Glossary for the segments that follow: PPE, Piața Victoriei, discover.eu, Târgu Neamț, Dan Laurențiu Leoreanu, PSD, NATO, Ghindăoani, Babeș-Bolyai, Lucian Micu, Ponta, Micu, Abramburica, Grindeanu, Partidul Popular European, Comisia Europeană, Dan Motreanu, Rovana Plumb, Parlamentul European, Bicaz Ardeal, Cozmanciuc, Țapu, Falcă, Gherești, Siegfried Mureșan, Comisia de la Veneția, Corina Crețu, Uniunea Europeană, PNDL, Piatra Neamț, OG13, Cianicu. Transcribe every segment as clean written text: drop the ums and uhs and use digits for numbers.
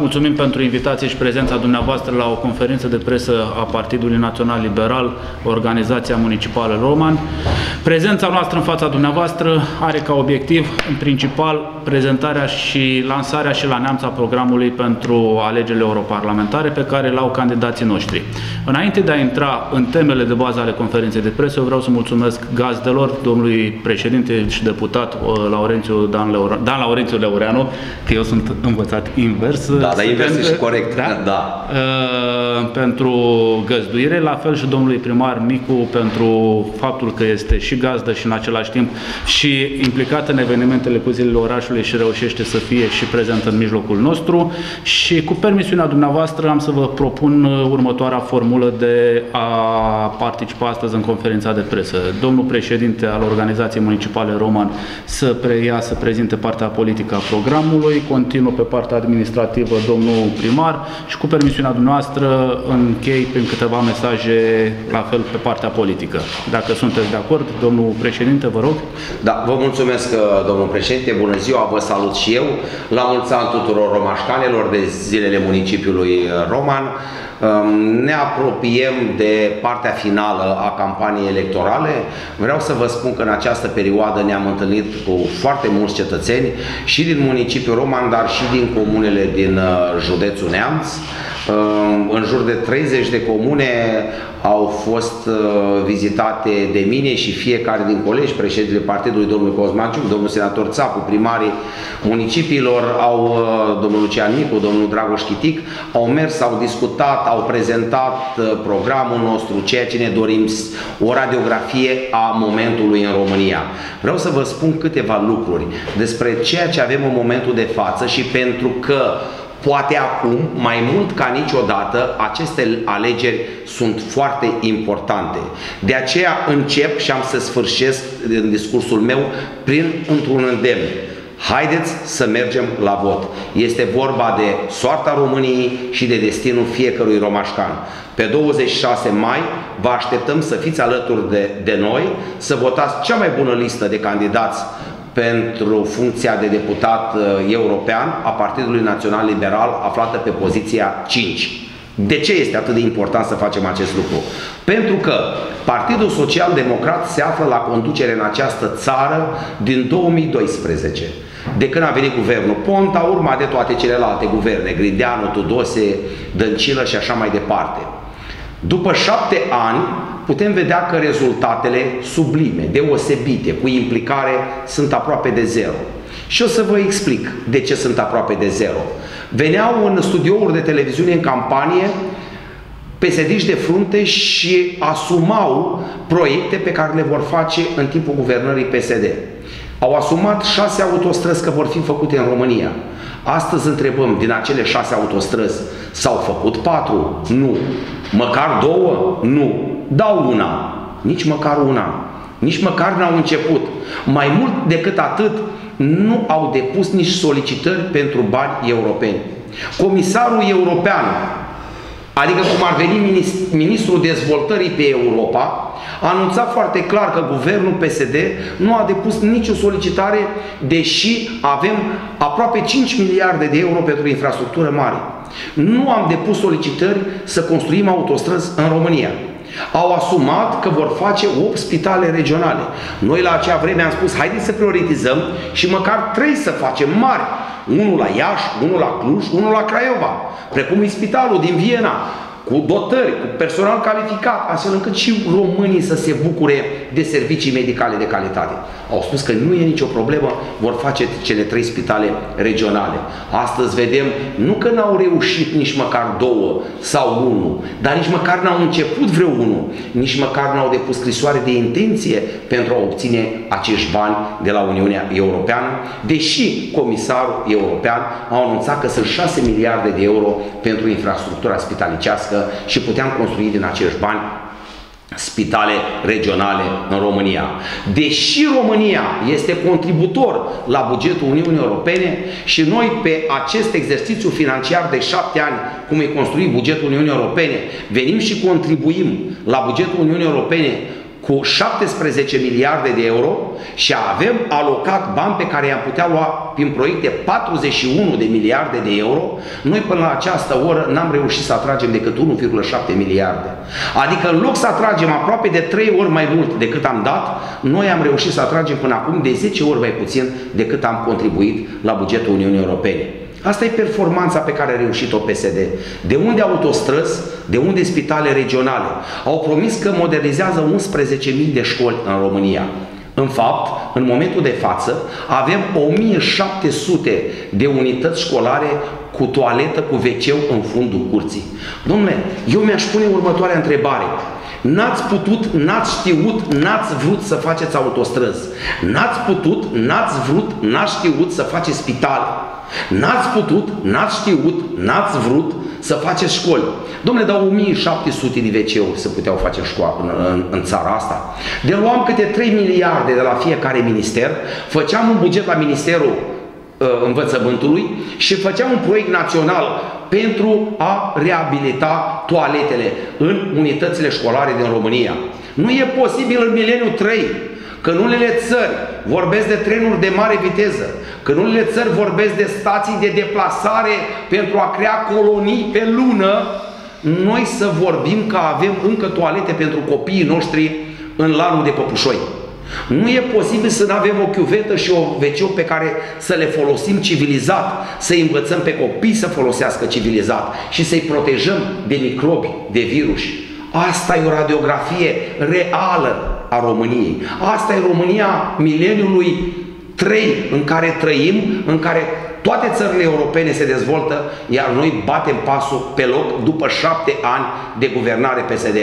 Mulțumim pentru invitație și prezența dumneavoastră la o conferință de presă a Partidului Național Liberal, Organizația Municipală Roman. Prezența noastră în fața dumneavoastră are ca obiectiv, în principal, prezentarea și lansarea și la Neamț a programului pentru alegerile europarlamentare pe care l-au candidații noștri. Înainte de a intra în temele de bază ale conferinței de presă, eu vreau să mulțumesc gazdelor, domnului președinte și deputat Dan Laurențiu Leoreanu, că eu sunt învățat invers. Da, dar invers și corect. Da? Da. Pentru găzduire, la fel și domnului primar Micu pentru faptul că este și gazdă și în același timp și implicat în evenimentele cu zilele orașului și reușește să fie și prezent în mijlocul nostru. Și cu permisiunea dumneavoastră am să vă propun următoarea formulă de a participa astăzi în conferința de presă. Domnul președinte al Organizației Municipale Roman să preia, să prezinte partea politică a programului, continuă pe partea administrativă domnul primar și cu permisiunea dumneavoastră închei prin câteva mesaje la fel pe partea politică. Dacă sunteți de acord, domnul președinte, vă rog. Da, vă mulțumesc, domnul președinte, bună ziua, vă salut și eu. La mulți ani tuturor romașcanelor de zilele municipiului Roman. Ne apropiem de partea finală a campaniei electorale. Vreau să vă spun că în această perioadă ne-am întâlnit cu foarte mulți cetățeni și din municipiul Roman, dar și din comunele din județul Neamț. În jur de 30 de comune au fost vizitate de mine și fiecare din colegi, președintele partidului, domnul Cozmanciuc, domnul senator Țapu, primarii municipiilor, domnul Cianicu, domnul Dragoș Chitic, au mers, au discutat, au prezentat programul nostru, ceea ce ne dorim, o radiografie a momentului în România. Vreau să vă spun câteva lucruri despre ceea ce avem în momentul de față și pentru că poate acum, mai mult ca niciodată, aceste alegeri sunt foarte importante. De aceea încep și am să sfârșesc în discursul meu într-un îndemn. Haideți să mergem la vot. Este vorba de soarta României și de destinul fiecărui romașcan. Pe 26 mai vă așteptăm să fiți alături de noi, să votați cea mai bună listă de candidați pentru funcția de deputat european a Partidului Național Liberal, aflată pe poziția 5. De ce este atât de important să facem acest lucru? Pentru că Partidul Social Democrat se află la conducere în această țară din 2012. De când a venit guvernul Ponta, urma de toate celelalte guverne, Grindeanu, Tudose, Dăncilă și așa mai departe. După 7 ani, putem vedea că rezultatele sublime, deosebite, cu implicare, sunt aproape de zero. Și o să vă explic de ce sunt aproape de zero. Veneau în studiouri de televiziune în campanie PSD-și de frunte și asumau proiecte pe care le vor face în timpul guvernării PSD. Au asumat 6 autostrăzi că vor fi făcute în România. Astăzi întrebăm, din acele 6 autostrăzi s-au făcut 4? Nu. Măcar 2? Nu. Dau una. Nici măcar una. Nici măcar n-au început. Mai mult decât atât, nu au depus nici solicitări pentru bani europeni. Comisarul european, adică cum ar veni ministrul dezvoltării pe Europa, a anunțat foarte clar că guvernul PSD nu a depus nicio solicitare, deși avem aproape 5 miliarde de euro pentru infrastructură mare. Nu am depus solicitări să construim autostrăzi în România. Au asumat că vor face 8 spitale regionale. Noi la acea vreme am spus, haideți să prioritizăm și măcar 3 să facem mari. Unul la Iași, unul la Cluj, unul la Craiova, precum e spitalul din Viena, cu dotări, cu personal calificat, astfel încât și românii să se bucure de servicii medicale de calitate. Au spus că nu e nicio problemă, vor face cele 3 spitale regionale. Astăzi vedem, nu că n-au reușit nici măcar 2 sau 1, dar nici măcar n-au început vreunul, nici măcar n-au depus scrisoare de intenție pentru a obține acești bani de la Uniunea Europeană, deși comisarul european a anunțat că sunt 6 miliarde de euro pentru infrastructura spitalicească și puteam construi din acești bani spitale regionale în România. Deși România este contributor la bugetul Uniunii Europene și noi pe acest exercițiu financiar de 7 ani, cum e construit bugetul Uniunii Europene, venim și contribuim la bugetul Uniunii Europene cu 17 miliarde de euro și avem alocat bani pe care i-am putea lua prin proiecte 41 de miliarde de euro, noi până la această oră n-am reușit să atragem decât 1,7 miliarde. Adică în loc să atragem aproape de 3 ori mai mult decât am dat, noi am reușit să atragem până acum de 10 ori mai puțin decât am contribuit la bugetul Uniunii Europene. Asta e performanța pe care a reușit-o PSD. De unde autostrăzi, de unde spitale regionale? Au promis că modernizează 11.000 de școli în România. În fapt, în momentul de față, avem 1.700 de unități școlare cu toaletă, cu WC-ul în fundul curții. Domnule, eu mi-aș pune următoarea întrebare. N-ați putut, n-ați știut, n-ați vrut să faceți autostrăzi. N-ați putut, n-ați vrut, n-ați știut să faceți spitale. N-ați putut, n-ați știut, n-ați vrut să faceți școli. Dom'le, dar 1700 de WC-uri se puteau face școală în țara asta. De luam câte 3 miliarde de la fiecare minister, făceam un buget la Ministerul Învățământului și făceam un proiect național pentru a reabilita toaletele în unitățile școlare din România. Nu e posibil în mileniul 3. Când unele țări vorbesc de trenuri de mare viteză, când unele țări vorbesc de stații de deplasare pentru a crea colonii pe lună, noi să vorbim că avem încă toalete pentru copiii noștri în lanul de păpușoi. Nu e posibil să nu avem o chiuvetă și o veciu pe care să le folosim civilizat, să învățăm pe copii să folosească civilizat și să-i protejăm de microbi, de virus. Asta e o radiografie reală a României. Asta e România mileniului 3 în care trăim, în care toate țările europene se dezvoltă, iar noi batem pasul pe loc după 7 ani de guvernare PSD.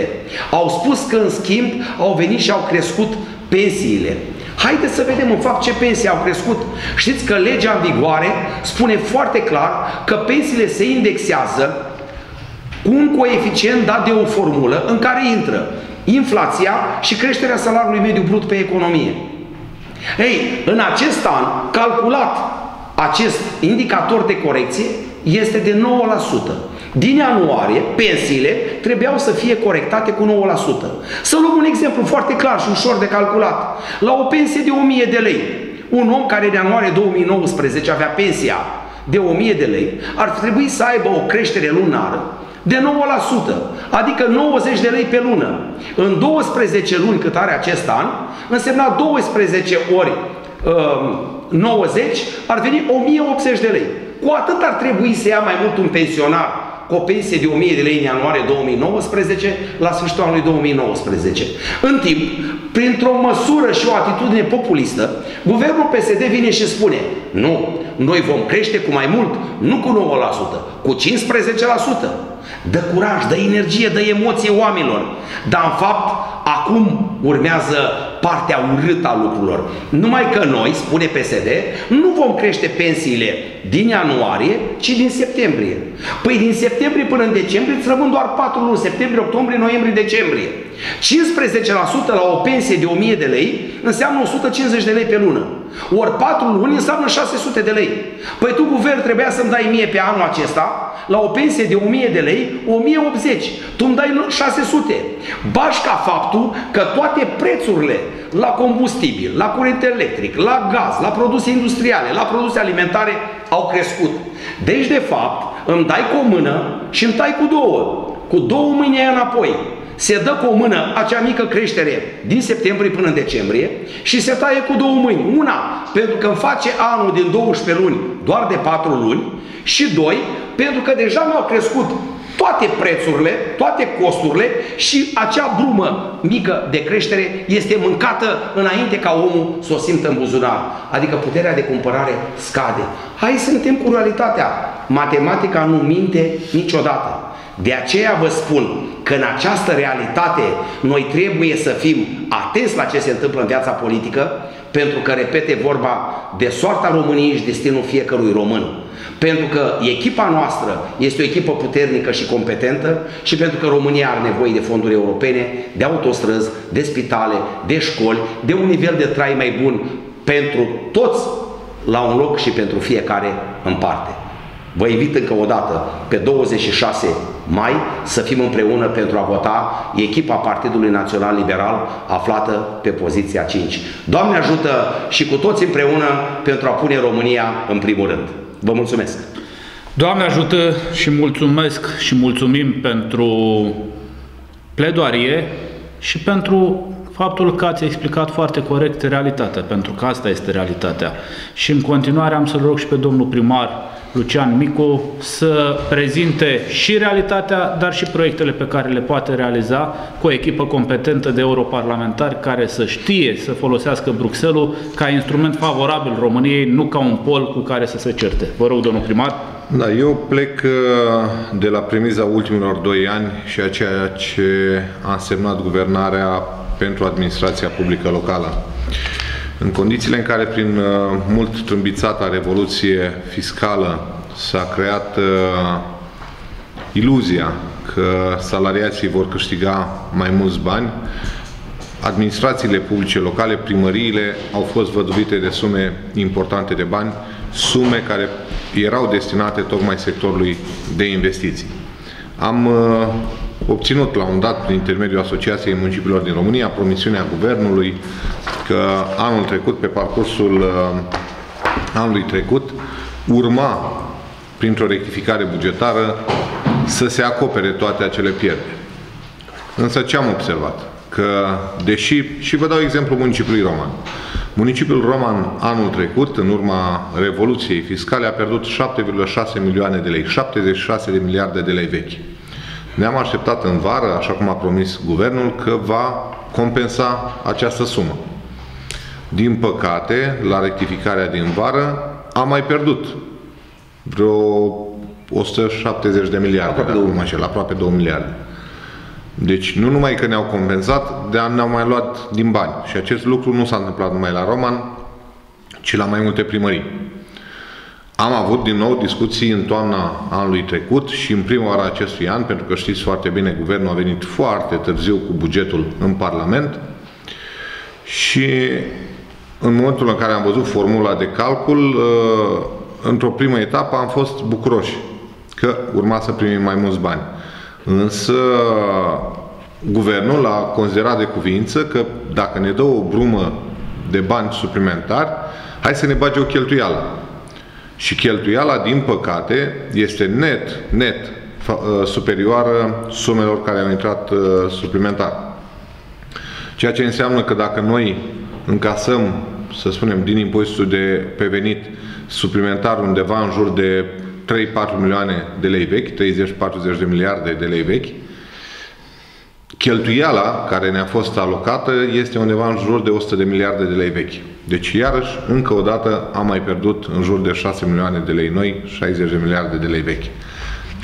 Au spus că, în schimb, au venit și au crescut pensiile. Haideți să vedem în fapt ce pensii au crescut. Știți că legea în vigoare spune foarte clar că pensiile se indexează cu un coeficient dat de o formulă în care intră inflația și creșterea salariului mediu brut pe economie. Ei, în acest an, calculat acest indicator de corecție, este de 9%. Din ianuarie, pensiile trebuiau să fie corectate cu 9%. Să luăm un exemplu foarte clar și ușor de calculat. La o pensie de 1000 de lei, un om care în ianuarie 2019 avea pensia de 1000 de lei, ar trebui să aibă o creștere lunară de 9%, adică 90 de lei pe lună. În 12 luni cât are acest an, însemna 12 ori 90, ar veni 1080 de lei. Cu atât ar trebui să ia mai mult un pensionar cu o pensie de 1000 de lei în ianuarie 2019 la sfârșitul anului 2019. În timp, printr-o măsură și o atitudine populistă, guvernul PSD vine și spune: nu, noi vom crește cu mai mult, nu cu 9%, cu 15%. Dă curaj, dă energie, dă emoție oamenilor. Dar, în fapt, acum urmează partea urâtă a lucrurilor. Numai că noi, spune PSD, nu vom crește pensiile din ianuarie, ci din septembrie. Păi din septembrie până în decembrie îți rămân doar 4 luni, septembrie, octombrie, noiembrie, decembrie. 15% la o pensie de 1000 de lei înseamnă 150 de lei pe lună. Ori 4 luni înseamnă 600 de lei. Păi tu, guvern, trebuia să-mi dai mie pe anul acesta, la o pensie de 1000 de lei, 1080. Tu îmi dai 600. Bașca faptul că toate prețurile la combustibil, la curent electric, la gaz, la produse industriale, la produse alimentare au crescut. Deci, de fapt, îmi dai cu o mână și îmi tai cu două. Cu două mâini ai înapoi. Se dă cu o mână acea mică creștere din septembrie până în decembrie și se taie cu două mâini. Una, pentru că îmi face anul din 12 luni doar de 4 luni și doi, pentru că deja mi-au crescut toate prețurile, toate costurile și acea brumă mică de creștere este mâncată înainte ca omul să o simtă în buzunar. Adică puterea de cumpărare scade. Hai să suntem cu realitatea. Matematica nu minte niciodată. De aceea vă spun că în această realitate noi trebuie să fim atenți la ce se întâmplă în viața politică, pentru că, repete, vorba de soarta României și destinul fiecărui român. Pentru că echipa noastră este o echipă puternică și competentă și pentru că România are nevoie de fonduri europene, de autostrăzi, de spitale, de școli, de un nivel de trai mai bun pentru toți la un loc și pentru fiecare în parte. Vă invit încă o dată, pe 26 mai, să fim împreună pentru a vota echipa Partidului Național Liberal aflată pe poziția 5. Doamne ajută și cu toți împreună pentru a pune România în primul rând. Vă mulțumesc! Doamne ajută și mulțumesc și mulțumim pentru pledoarie și pentru faptul că ați explicat foarte corect realitatea, pentru că asta este realitatea. Și în continuare am să-l rog și pe domnul primar Lucian Micu să prezinte și realitatea, dar și proiectele pe care le poate realiza cu o echipă competentă de europarlamentari care să știe să folosească Bruxelles-ul ca instrument favorabil României, nu ca un pol cu care să se certe. Vă rog, domnul primar. Da, eu plec de la premiza ultimilor 2 ani și a ceea ce a însemnat guvernarea pentru administrația publică locală. În condițiile în care, prin mult trâmbițata revoluție fiscală, s-a creat iluzia că salariații vor câștiga mai mulți bani, administrațiile publice locale, primăriile, au fost văduvite de sume importante de bani, sume care erau destinate tocmai sectorului de investiții. Am obținut la un dat, prin intermediul Asociației Municipiilor din România, promisiunea Guvernului că anul trecut, pe parcursul anului trecut, urma, printr-o rectificare bugetară, să se acopere toate acele pierderi. Însă ce am observat? Că, deși, și vă dau exemplu municipiului Roman. Municipiul Roman anul trecut, în urma revoluției fiscale, a pierdut 7,6 milioane de lei, 76 de miliarde de lei vechi. Ne-am așteptat în vară, așa cum a promis guvernul, că va compensa această sumă. Din păcate, la rectificarea din vară, a mai pierdut vreo 170 de miliarde, aproape 2 miliarde. Deci, nu numai că ne-au compensat, dar ne-au mai luat din bani. Și acest lucru nu s-a întâmplat numai la Roman, ci la mai multe primării. Am avut din nou discuții în toamna anului trecut și în primăvara acestui an, pentru că știți foarte bine, guvernul a venit foarte târziu cu bugetul în Parlament și în momentul în care am văzut formula de calcul, într-o primă etapă am fost bucuroși că urma să primim mai mulți bani. Însă guvernul a considerat de cuvință că dacă ne dă o brumă de bani suplimentari, hai să ne bage o cheltuială. Și cheltuiala, din păcate, este net superioară sumelor care au intrat suplimentar. Ceea ce înseamnă că dacă noi încasăm, să spunem, din impozitul de pe venit suplimentar undeva în jur de 3-4 milioane de lei vechi, 30-40 de miliarde de lei vechi, cheltuiala care ne-a fost alocată este undeva în jur de 100 de miliarde de lei vechi. Deci, iarăși, încă o dată am mai pierdut în jur de 6 milioane de lei noi, 60 de miliarde de lei vechi.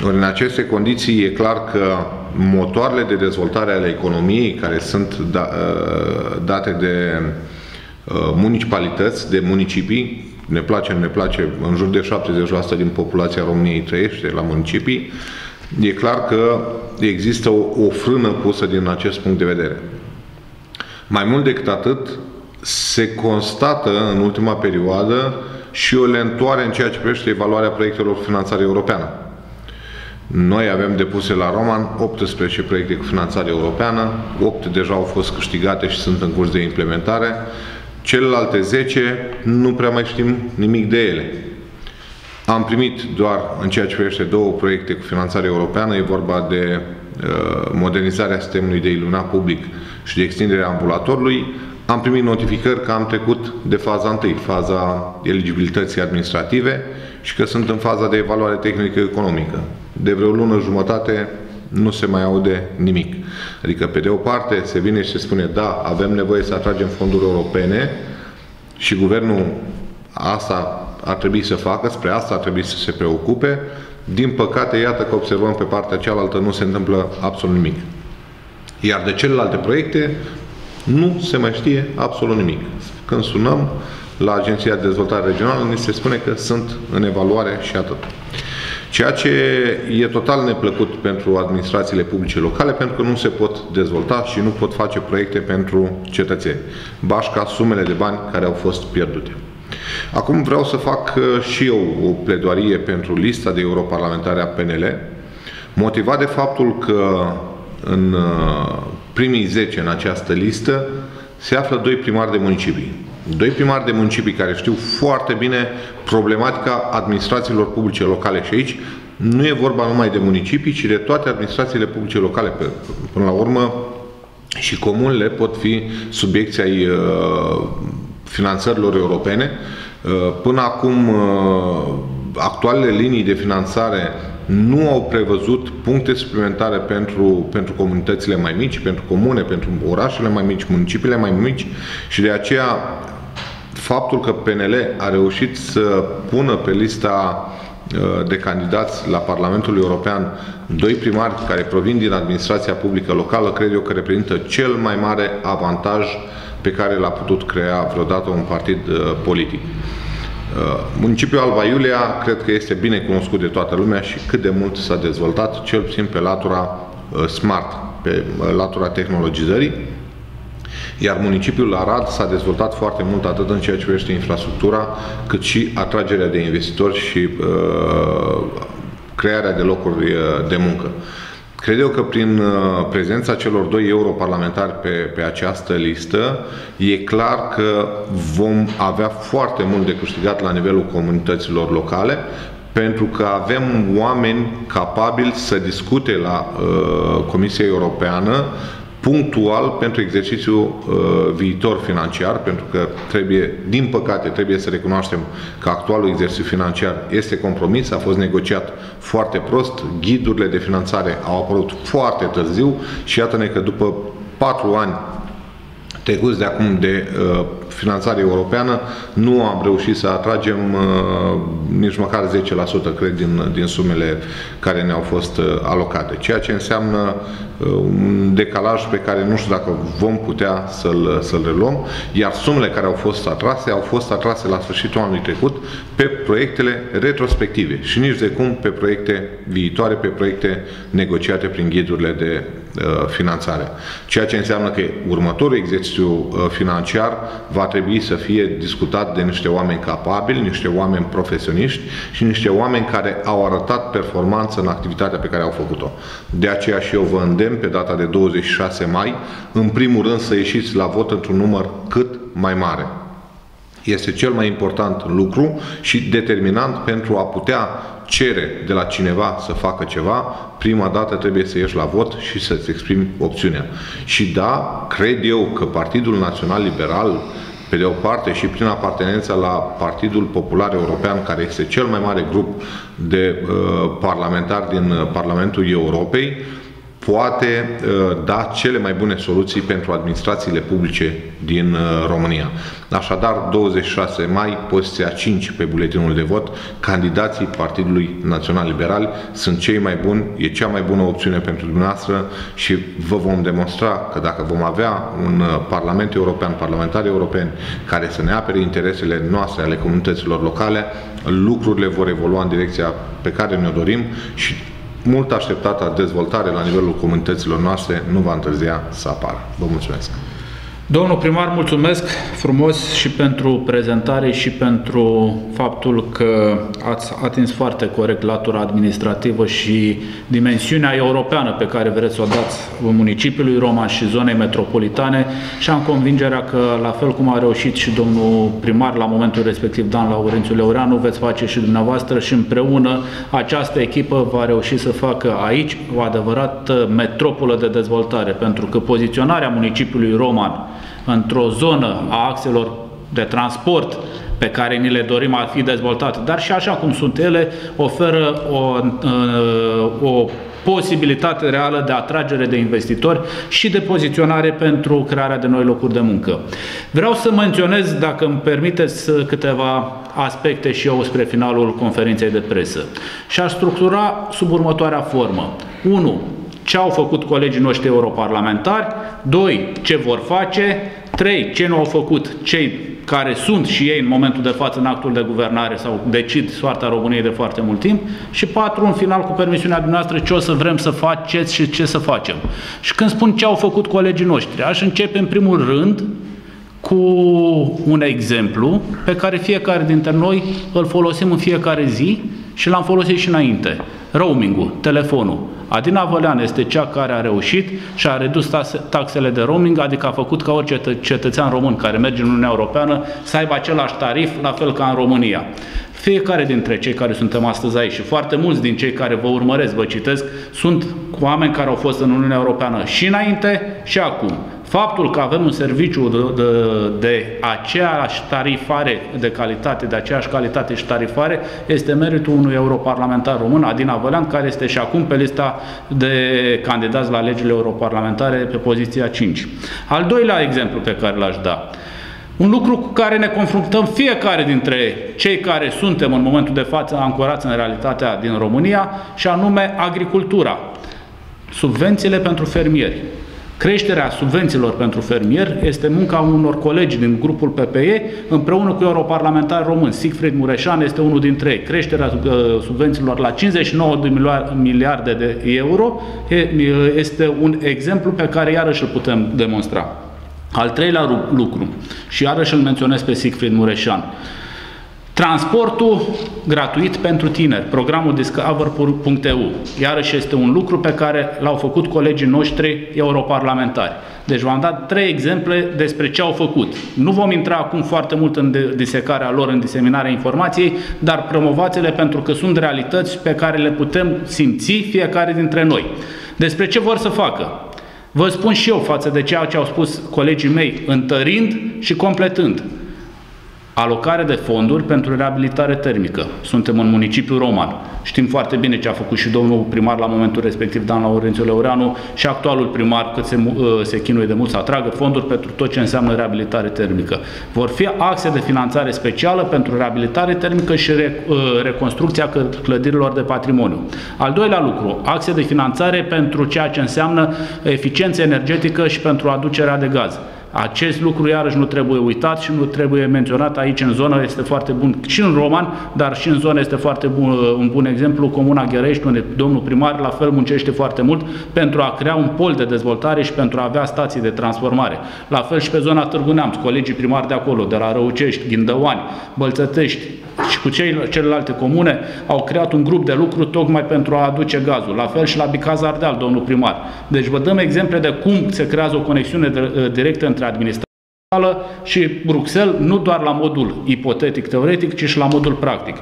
Ori, în aceste condiții, e clar că motoarele de dezvoltare ale economiei, care sunt date de municipalități, de municipii, ne place, nu ne place, în jur de 70% din populația României trăiește la municipii, e clar că există o frână pusă din acest punct de vedere. Mai mult decât atât, se constată în ultima perioadă și o lentoare în ceea ce privește evaluarea proiectelor cu finanțare europeană. Noi avem depuse la Roman 18 proiecte cu finanțare europeană, 8 deja au fost câștigate și sunt în curs de implementare, celelalte 10 nu prea mai știm nimic de ele. Am primit doar, în ceea ce privește 2 proiecte cu finanțare europeană, e vorba de modernizarea sistemului de iluminat public și de extinderea ambulatorului. Am primit notificări că am trecut de faza 1, faza eligibilității administrative și că sunt în faza de evaluare tehnică-economică. De vreo lună jumătate nu se mai aude nimic. Adică, pe de o parte, se vine și se spune, da, avem nevoie să atragem fonduri europene și guvernul asta ar trebui să facă, spre asta ar trebui să se preocupe. Din păcate, iată că observăm pe partea cealaltă, nu se întâmplă absolut nimic. Iar de celelalte proiecte, nu se mai știe absolut nimic. Când sunăm la Agenția de Dezvoltare Regională, ni se spune că sunt în evaluare și atât. Ceea ce e total neplăcut pentru administrațiile publice locale, pentru că nu se pot dezvolta și nu pot face proiecte pentru cetățeni. Bașca sumele de bani care au fost pierdute. Acum vreau să fac și eu o pledoarie pentru lista de europarlamentari a PNL, motivat de faptul că în primii 10 în această listă se află doi primari de municipii. Doi primari de municipii care știu foarte bine problematica administrațiilor publice locale și aici nu e vorba numai de municipii, ci de toate administrațiile publice locale. Până la urmă și comunele pot fi subiecții ai finanțărilor europene. Până acum actualele linii de finanțare nu au prevăzut puncte suplimentare pentru comunitățile mai mici, pentru comune, pentru orașele mai mici, municipiile mai mici și de aceea faptul că PNL a reușit să pună pe lista de candidați la Parlamentul European doi primari care provin din administrația publică locală, cred eu că reprezintă cel mai mare avantaj pe care l-a putut crea vreodată un partid politic. Municipiul Alba Iulia cred că este bine cunoscut de toată lumea și cât de mult s-a dezvoltat, cel puțin pe latura smart, pe latura tehnologizării, iar municipiul Arad s-a dezvoltat foarte mult atât în ceea ce privește infrastructura, cât și atragerea de investitori și crearea de locuri de muncă. Cred eu că prin prezența celor doi europarlamentari pe această listă, e clar că vom avea foarte mult de câștigat la nivelul comunităților locale, pentru că avem oameni capabili să discute la Comisia Europeană punctual pentru exercițiul viitor financiar, pentru că din păcate trebuie să recunoaștem că actualul exercițiu financiar este compromis, a fost negociat foarte prost, ghidurile de finanțare au apărut foarte târziu și iată-ne că după 4 ani trecuți de acum de finanțare europeană, nu am reușit să atragem nici măcar 10%, cred, din sumele care ne-au fost alocate. Ceea ce înseamnă un decalaj pe care nu știu dacă vom putea să-l reluăm, iar sumele care au fost atrase la sfârșitul anului trecut pe proiectele retrospective și nici de cum pe proiecte viitoare, pe proiecte negociate prin ghidurile de finanțare. Ceea ce înseamnă că următorul exercițiu financiar va trebui să fie discutat de niște oameni capabili, niște oameni profesioniști și niște oameni care au arătat performanță în activitatea pe care au făcut-o. De aceea și eu vă îndemn pe data de 26 mai, în primul rând să ieșiți la vot într-un număr cât mai mare. Este cel mai important lucru și determinant pentru a putea cere de la cineva să facă ceva. Prima dată trebuie să ieși la vot și să-ți exprimi opțiunea. Și da, cred eu că Partidul Național Liberal, pe de o parte și prin apartenența la Partidul Popular European, care este cel mai mare grup de parlamentari din Parlamentul Europei, poate da cele mai bune soluții pentru administrațiile publice din România. Așadar, 26 mai, poziția 5 pe buletinul de vot, candidații Partidului Național Liberal sunt cei mai buni, e cea mai bună opțiune pentru dumneavoastră și vă vom demonstra că dacă vom avea un Parlament European, parlamentari europeni care să ne apere interesele noastre ale comunităților locale, lucrurile vor evolua în direcția pe care ne-o dorim și mult așteptată dezvoltare la nivelul comunităților noastre nu va întârzia să apară. Vă mulțumesc! Domnul primar, mulțumesc frumos și pentru prezentare și pentru faptul că ați atins foarte corect latura administrativă și dimensiunea europeană pe care vreți să o dați municipiului Roman și zonei metropolitane și am convingerea că, la fel cum a reușit și domnul primar la momentul respectiv, Dan Laurențiu Leoreanu, veți face și dumneavoastră și împreună această echipă va reuși să facă aici o adevărată metropolă de dezvoltare, pentru că poziționarea municipiului Roman într-o zonă a axelor de transport pe care ni le dorim a fi dezvoltate, dar și așa cum sunt ele, oferă o posibilitate reală de atragere de investitori și de poziționare pentru crearea de noi locuri de muncă. Vreau să menționez, dacă îmi permiteți, câteva aspecte și eu spre finalul conferinței de presă. Și aș structura sub următoarea formă. 1. Ce au făcut colegii noștri europarlamentari, 2. Ce vor face, 3. Ce nu au făcut cei care sunt și ei în momentul de față în actul de guvernare sau decid soarta României de foarte mult timp și 4. În final, cu permisiunea dumneavoastră, ce o să vrem să faceți și ce să facem. Și când spun ce au făcut colegii noștri, aș începe în primul rând cu un exemplu pe care fiecare dintre noi îl folosim în fiecare zi și l-am folosit și înainte. Roaming-ul, telefonul. Adina Vălean este cea care a reușit și a redus taxele de roaming, adică a făcut ca orice cetățean român care merge în Uniunea Europeană să aibă același tarif, la fel ca în România. Fiecare dintre cei care suntem astăzi aici și foarte mulți din cei care vă urmăresc, vă citesc, sunt oameni care au fost în Uniunea Europeană și înainte și acum. Faptul că avem un serviciu de aceeași tarifare de calitate, de aceeași calitate și tarifare, este meritul unui europarlamentar român, Adina Vălean, care este și acum pe lista de candidați la alegerile europarlamentare pe poziția 5. Al doilea exemplu pe care l-aș da. Un lucru cu care ne confruntăm fiecare dintre cei care suntem în momentul de față ancorați în realitatea din România, și anume agricultura. Subvențiile pentru fermieri. Creșterea subvențiilor pentru fermier este munca unor colegi din grupul PPE împreună cu europarlamentari români. Siegfried Mureșan este unul dintre ei. Creșterea subvențiilor la 59 de miliarde de euro este un exemplu pe care iarăși îl putem demonstra. Al treilea lucru, și iarăși îl menționez pe Siegfried Mureșan, transportul gratuit pentru tineri, programul discover.eu, iarăși este un lucru pe care l-au făcut colegii noștri europarlamentari. Deci v-am dat trei exemple despre ce au făcut. Nu vom intra acum foarte mult în disecarea lor, în diseminarea informației, dar promovați-le pentru că sunt realități pe care le putem simți fiecare dintre noi. Despre ce vor să facă? Vă spun și eu față de ceea ce au spus colegii mei, întărind și completând. Alocare de fonduri pentru reabilitare termică. Suntem în municipiul Roman. Știm foarte bine ce a făcut și domnul primar la momentul respectiv, Dan Laurențiu Leoreanu, și actualul primar, cât se chinuie de mult să atragă fonduri pentru tot ce înseamnă reabilitare termică. Vor fi axe de finanțare specială pentru reabilitare termică și reconstrucția clădirilor de patrimoniu. Al doilea lucru, axe de finanțare pentru ceea ce înseamnă eficiență energetică și pentru aducerea de gaz. Acest lucru, iarăși, nu trebuie uitat și nu trebuie menționat aici în zonă, este foarte bun și în Roman, dar și în zonă este foarte bun, un bun exemplu, comuna Gherești, unde domnul primar la fel muncește foarte mult pentru a crea un pol de dezvoltare și pentru a avea stații de transformare. La fel și pe zona Târgu Neamț, colegii primari de acolo, de la Răucești, Ghindăoani, Bălțătești și cu celelalte comune, au creat un grup de lucru tocmai pentru a aduce gazul. La fel și la Bicaz Ardeal, domnul primar. Deci vă dăm exemple de cum se creează o conexiune directă între administrația și Bruxelles, nu doar la modul ipotetic-teoretic, ci și la modul practic.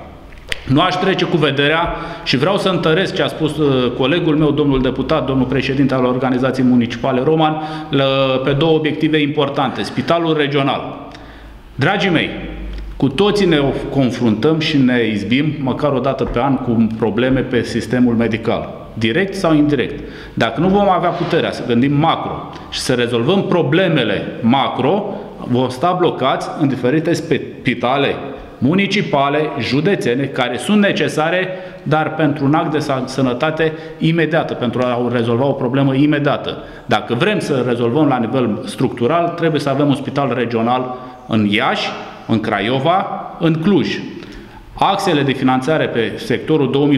Nu aș trece cu vederea și vreau să întăresc ce a spus colegul meu, domnul deputat, domnul președinte al Organizației Municipale Roman, pe două obiective importante. Spitalul regional. Dragii mei, cu toții ne confruntăm și ne izbim, măcar o dată pe an, cu probleme pe sistemul medical. Direct sau indirect. Dacă nu vom avea puterea să gândim macro și să rezolvăm problemele macro, vom sta blocați în diferite spitale municipale, județene, care sunt necesare, dar pentru un act de sănătate imediată, pentru a rezolva o problemă imediată. Dacă vrem să rezolvăm la nivel structural, trebuie să avem un spital regional în Iași, în Craiova, în Cluj. Axele de finanțare pe sectorul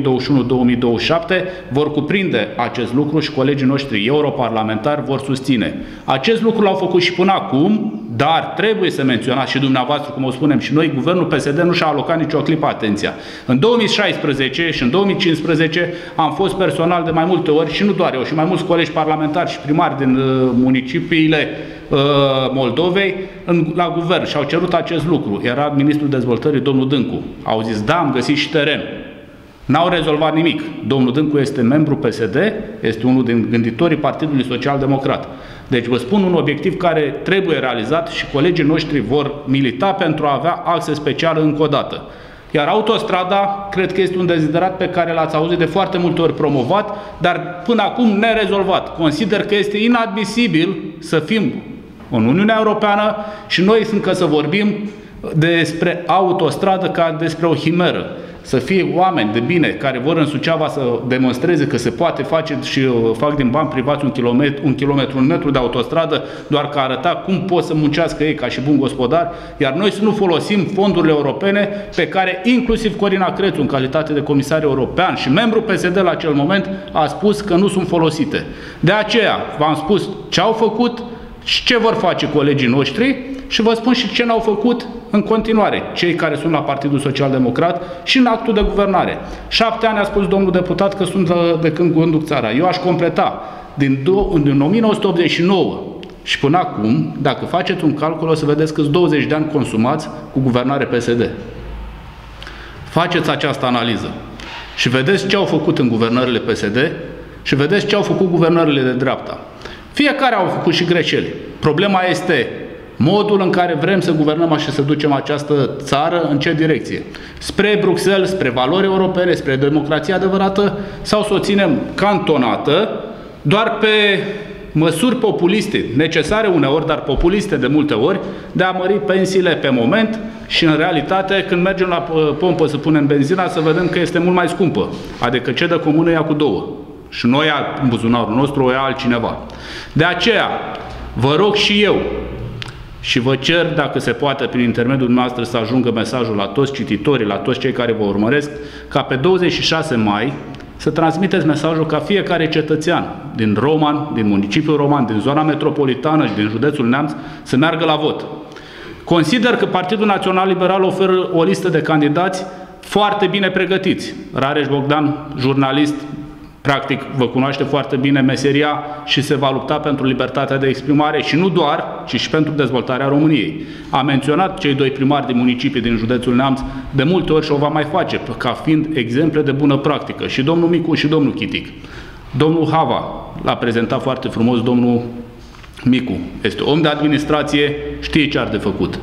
2021-2027 vor cuprinde acest lucru și colegii noștri europarlamentari vor susține. Acest lucru l-au făcut și până acum, dar trebuie să menționați și dumneavoastră, cum o spunem și noi, guvernul PSD nu și-a alocat nicio clipă atenția. În 2016 și în 2015 am fost personal de mai multe ori, și nu doar eu, și mai mulți colegi parlamentari și primari din municipiile Moldovei, la guvern și au cerut acest lucru. Era ministrul dezvoltării, domnul Dâncu. Au zis, da, am găsit și teren. N-au rezolvat nimic. Domnul Dâncu este membru PSD, este unul din gânditorii Partidului Social Democrat. Deci vă spun un obiectiv care trebuie realizat și colegii noștri vor milita pentru a avea axe speciale încă o dată. Iar autostrada, cred că este un deziderat pe care l-ați auzit de foarte multe ori promovat, dar până acum nerezolvat. Consider că este inadmisibil să fim în Uniunea Europeană și noi încă să vorbim despre autostradă ca despre o himeră. Să fie oameni de bine care vor în Suceava să demonstreze că se poate face și fac din bani privați un metru de autostradă doar că arăta cum pot să muncească ei ca și bun gospodar, iar noi să nu folosim fondurile europene pe care inclusiv Corina Crețu, în calitate de comisar european și membru PSD la acel moment, a spus că nu sunt folosite. De aceea v-am spus ce au făcut și ce vor face colegii noștri și vă spun și ce n-au făcut în continuare cei care sunt la Partidul Social Democrat și în actul de guvernare. 7 ani a spus domnul deputat că sunt de când conduc țara. Eu aș completa din 1989 și până acum, dacă faceți un calcul, o să vedeți că sunt 20 de ani consumați cu guvernare PSD. Faceți această analiză și vedeți ce au făcut în guvernările PSD și vedeți ce au făcut guvernările de dreapta. Fiecare au făcut și greșeli. Problema este modul în care vrem să guvernăm și să ducem această țară, în ce direcție. Spre Bruxelles, spre valori europene, spre democrație adevărată, sau să o ținem cantonată doar pe măsuri populiste, necesare uneori, dar populiste de multe ori, de a mări pensiile pe moment și în realitate când mergem la pompă să punem benzina să vedem că este mult mai scumpă, adică ce dă comună ia cu 2. Și noi în buzunarul nostru o ia altcineva. De aceea, vă rog și eu și vă cer, dacă se poate, prin intermediul noastră să ajungă mesajul la toți cititorii, la toți cei care vă urmăresc, ca pe 26 mai să transmiteți mesajul ca fiecare cetățean din Roman, din municipiul Roman, din zona metropolitană și din județul Neamț să meargă la vot. Consider că Partidul Național Liberal oferă o listă de candidați foarte bine pregătiți. Rareș Bogdan, jurnalist, practic vă cunoaște foarte bine meseria și se va lupta pentru libertatea de exprimare și nu doar, ci și pentru dezvoltarea României. A menționat cei 2 primari din municipii din județul Neamț de multe ori și o va mai face, ca fiind exemple de bună practică. Și domnul Micu și domnul Chitic. Domnul Hava l-a prezentat foarte frumos domnul Micu. Este om de administrație, știe ce ar de făcut.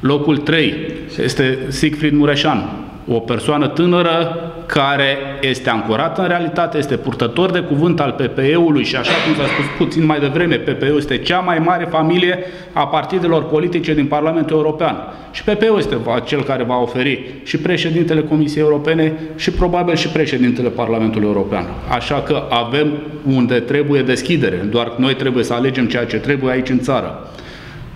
Locul 3 este Siegfried Mureșan, o persoană tânără care este ancorată în realitate, este purtător de cuvânt al PPE-ului și așa cum s-a spus puțin mai devreme, PPE-ul este cea mai mare familie a partidelor politice din Parlamentul European. Și PPE-ul este cel care va oferi și președintele Comisiei Europene și probabil și președintele Parlamentului European. Așa că avem unde trebuie deschidere, doar noi trebuie să alegem ceea ce trebuie aici în țară.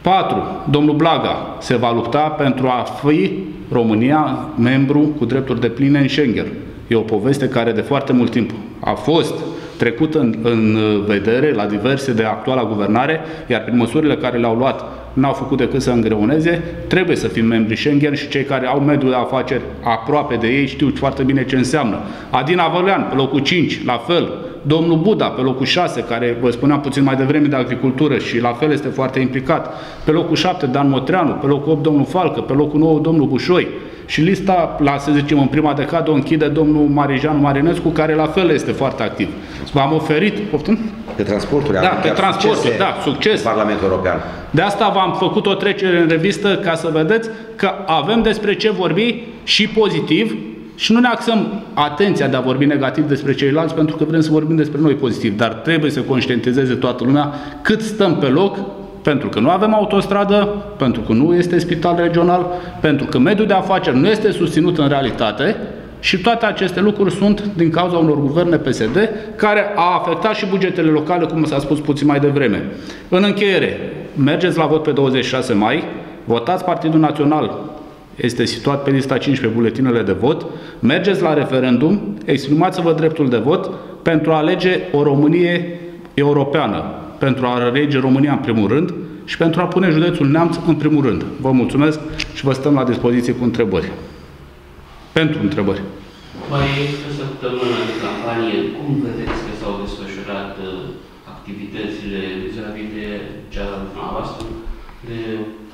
4. Domnul Blaga se va lupta pentru a fi România membru cu drepturi depline în Schengen. E o poveste care de foarte mult timp a fost trecută în vedere la diverse de actuala guvernare, iar prin măsurile care le-au luat n-au făcut decât să îngreuneze. Trebuie să fim membri Schengen și cei care au mediul de afaceri aproape de ei știu foarte bine ce înseamnă. Adina Vălean, pe locul 5, la fel. Domnul Buda, pe locul 6, care vă spuneam puțin mai devreme de agricultură și la fel este foarte implicat. Pe locul 7, Dan Motreanu, pe locul 8, domnul Falcă, pe locul 9, domnul Bușoi. Și lista, la să zicem, în prima decadă o închide domnul Marijan Marinescu, care la fel este foarte activ. V-am oferit... Poftim? Pe transporturi. Da, pe transporturi, da, succes. Parlamentul European. De asta v-am făcut o trecere în revistă ca să vedeți că avem despre ce vorbi și pozitiv și nu ne axăm atenția de a vorbi negativ despre ceilalți pentru că vrem să vorbim despre noi pozitiv, dar trebuie să conștientizeze toată lumea cât stăm pe loc, pentru că nu avem autostradă, pentru că nu este spital regional, pentru că mediul de afaceri nu este susținut în realitate și toate aceste lucruri sunt din cauza unor guverne PSD care a afectat și bugetele locale, cum s-a spus puțin mai devreme. În încheiere, mergeți la vot pe 26 mai, votați Partidul Național, este situat pe lista 5 pe buletinele de vot, mergeți la referendum, exprimați-vă dreptul de vot pentru a alege o Românie europeană, pentru a alege România în primul rând și pentru a pune județul Neamț în primul rând. Vă mulțumesc și vă stăm la dispoziție cu întrebări. Pentru întrebări. Mai este o săptămână de campanie. Cum vedeți că s-au desfășurat activitățile vis-a-vis de cea noastră, de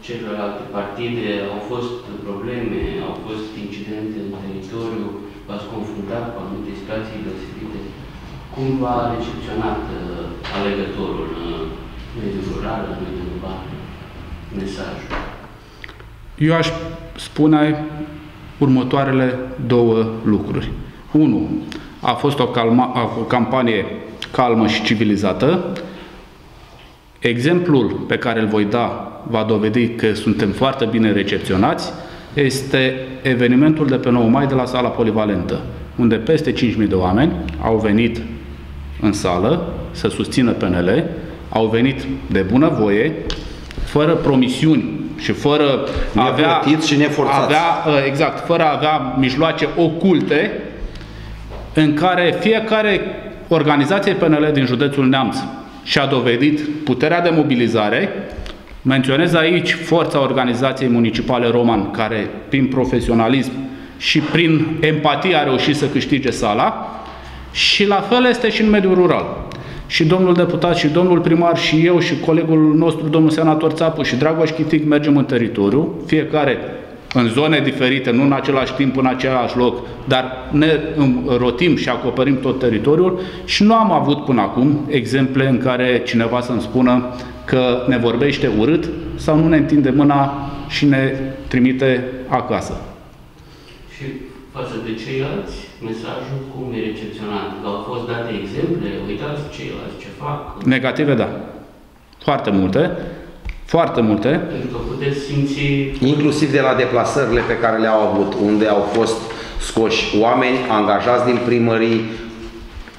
celelalte partide? Au fost probleme, au fost incidente în teritoriu, v-ați confruntat cu anumite situații deosebite? Cum v-a recepționat alegătorul în mediul rural, în mediul urban, mesajul? Eu aș spune următoarele 2 lucruri. 1. A fost o campanie calmă și civilizată. Exemplul pe care îl voi da va dovedi că suntem foarte bine recepționați. Este evenimentul de pe 9 mai de la sala polivalentă, unde peste 5.000 de oameni au venit în sală să susțină PNL, au venit de bunăvoie, fără promisiuni și fără a avea, exact, fără a avea mijloace oculte, în care fiecare organizație PNL din județul Neamț și-a dovedit puterea de mobilizare, Menționez aici forța organizației municipale Roman, care prin profesionalism și prin empatie a reușit să câștige sala, și la fel este și în mediul rural. Și domnul deputat, și domnul primar, și eu, și colegul nostru, domnul senator Țapu, și Dragoș Chitic mergem în teritoriu, fiecare în zone diferite, nu în același timp, în același loc, dar ne rotim și acoperim tot teritoriul și nu am avut până acum exemple în care cineva să-mi spună că ne vorbește urât sau nu ne întinde mâna și ne trimite acasă. Și față de ceilalți, mesajul cum e recepționat? Că au fost date exemple, uitați ceilalți ce fac? Negative, da. Foarte multe. Foarte multe. Pentru că puteți simți... Inclusiv de la deplasările pe care le-au avut, unde au fost scoși oameni angajați din primării,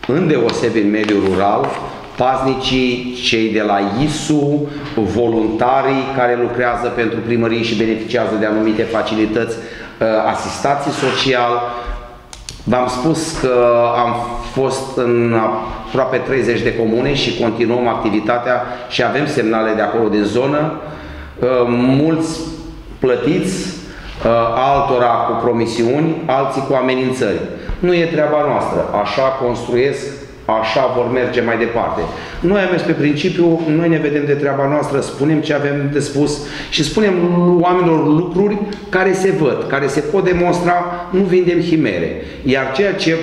îndeosebi în mediul rural, paznicii, cei de la ISU, voluntarii care lucrează pentru primării și beneficiază de anumite facilități, asistații sociali. V-am spus că am fost în aproape 30 de comune și continuăm activitatea și avem semnale de acolo din zonă, mulți plătiți, altora cu promisiuni, alții cu amenințări. Nu e treaba noastră, așa construiesc, așa vor merge mai departe. Noi am mers pe principiu, noi ne vedem de treaba noastră, spunem ce avem de spus și spunem oamenilor lucruri care se văd, care se pot demonstra, nu vindem chimere. Iar ceea ce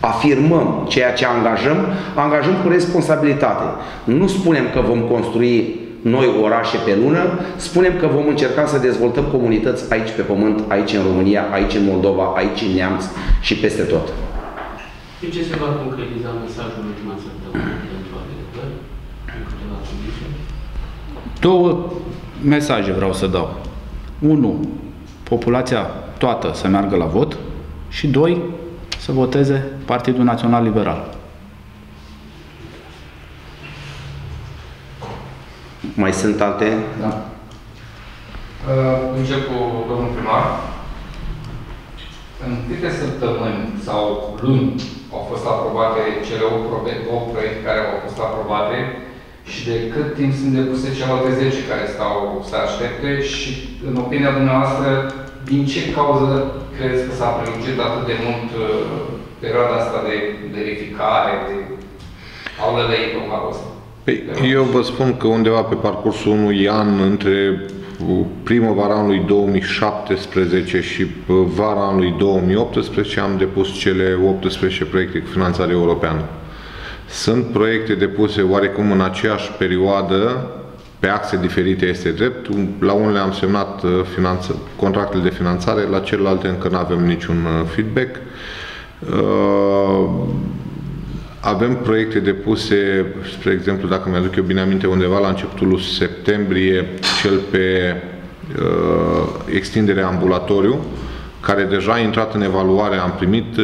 afirmăm, ceea ce angajăm, angajăm cu responsabilitate. Nu spunem că vom construi noi orașe pe lună, spunem că vom încerca să dezvoltăm comunități aici pe pământ, aici în România, aici în Moldova, aici în Neamț și peste tot. De ce se va concretiza mesajul în ultima săptămână pentru alegători? Două mesaje vreau să dau. 1. Populația toată să meargă la vot și 2. Să voteze Partidul Național Liberal. Mai sunt alte? Da. Încep cu domnul primar. În câte săptămâni sau luni au fost aprobate cele 8 proiecte care au fost aprobate și de cât timp sunt depuse celelalte 10 care stau să aștepte și, în opinia dumneavoastră, din ce cauză crezi că s-a prelungit atât de mult perioada asta de verificare, de aulelei pe marosă? Eu vă spun că undeva pe parcursul unui an, între primăvara anului 2017 și vara anului 2018 am depus cele 18 proiecte cu finanțare europeană. Sunt proiecte depuse oarecum în aceeași perioadă, pe axe diferite este drept. La unele am semnat contractele de finanțare, la celelalte încă nu avem niciun feedback. Avem proiecte depuse, spre exemplu, dacă mi-aduc eu bine aminte, undeva la începutul septembrie, cel pe extindere ambulatoriu, care deja a intrat în evaluare, am primit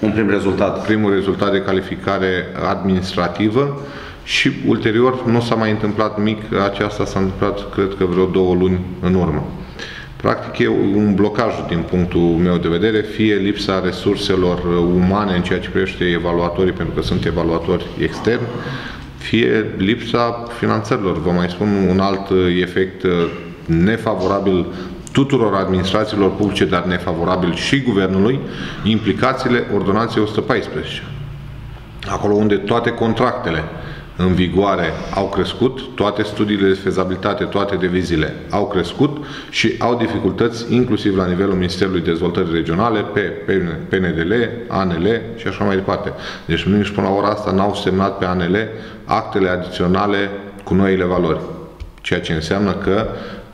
un primul rezultat de calificare administrativă și ulterior nu s-a mai întâmplat nimic, aceasta s-a întâmplat cred că vreo 2 luni în urmă. Practic e un blocaj din punctul meu de vedere, fie lipsa resurselor umane în ceea ce privește evaluatorii, pentru că sunt evaluatori externi, fie lipsa finanțărilor. Vă mai spun un alt efect nefavorabil tuturor administrațiilor publice, dar nefavorabil și guvernului, implicațiile Ordonanței 114. Acolo unde toate contractele în vigoare au crescut, toate studiile de fezabilitate, toate reviziile au crescut și au dificultăți inclusiv la nivelul Ministerului Dezvoltării Regionale, pe PNDL, ANL și așa mai departe. Deci nici până la ora asta n-au semnat pe ANL actele adiționale cu noile valori. Ceea ce înseamnă că,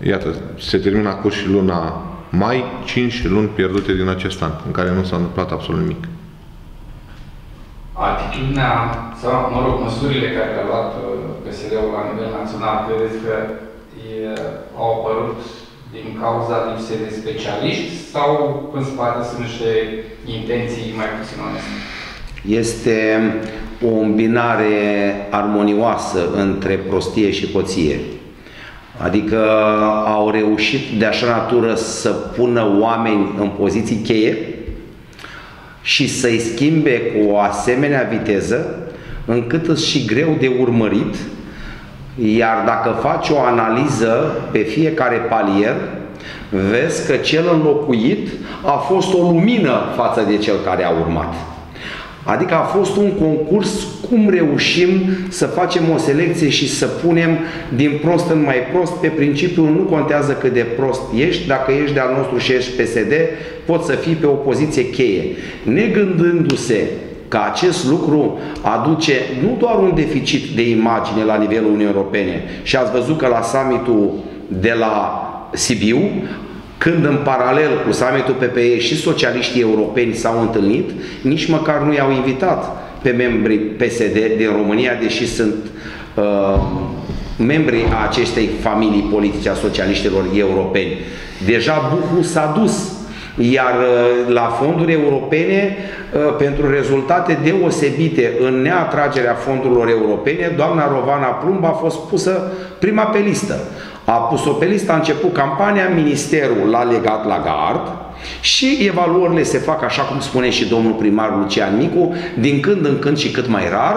iată, se termină acum și luna mai, 5 luni pierdute din acest an, în care nu s-a întâmplat absolut nimic. Atitudinea, sau, mă rog, măsurile care le-a luat PSD-ul la nivel național, credeți că au apărut din cauza lipsei de specialiști sau în spate sunt niște intenții mai puțin oneste? Este o îmbinare armonioasă între prostie și hoție. Adică au reușit de așa natură să pună oameni în poziții cheie și să-i schimbe cu o asemenea viteză, încât îți și greu de urmărit Iar dacă faci o analiză pe fiecare palier, vezi că cel înlocuit a fost o lumină față de cel care a urmat. Adică a fost un concurs cum reușim să facem o selecție și să punem din prost în mai prost, pe principiul nu contează cât de prost ești, dacă ești de-al nostru și ești PSD, poți să fii pe o poziție cheie. Negândându-se că acest lucru aduce nu doar un deficit de imagine la nivelul Uniunii Europene, și ați văzut că la summitul de la Sibiu, când în paralel cu summitul PPE și socialiștii europeni s-au întâlnit, nici măcar nu i-au invitat pe membrii PSD din România, deși sunt membri a acestei familii politice a socialiștilor europeni. Deja buhul s-a dus, iar la fonduri europene, pentru rezultate deosebite în neatragerea fondurilor europene, doamna Rovana Plumb a fost pusă prima pe listă. A pus-o pe listă, a început campania, ministerul l-a legat la gard și evaluările se fac, așa cum spune și domnul primar Lucian Micu, din când în când și cât mai rar,